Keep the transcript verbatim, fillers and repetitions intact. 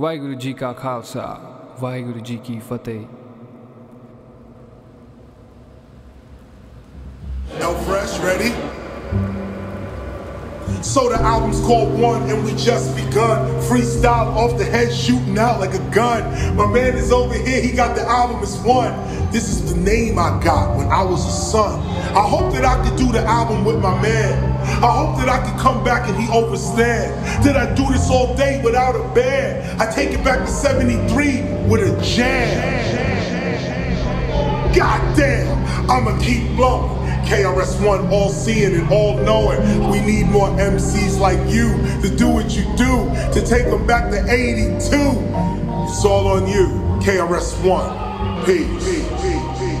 वाहिगुरु जी का खालसा वाहिगुरु जी की फतेह। L Fresh, ready? So the album's called One and we just begun. Freestyle off the head shooting out like a gun. My man is over here, he got the album, it's One. This is the name I got when I was a son. I hope that I could do the album with my man. I hope that I could come back and he overstand. Did I do this all day without a band? I take it back to seventy-three with a jam. Goddamn, I'ma keep blowing. K R S One, all seeing and all knowing. We need more M Cs like you to do what you do, to take them back to eighty-two. It's all on you, K R S One. Peace. Peace. Peace.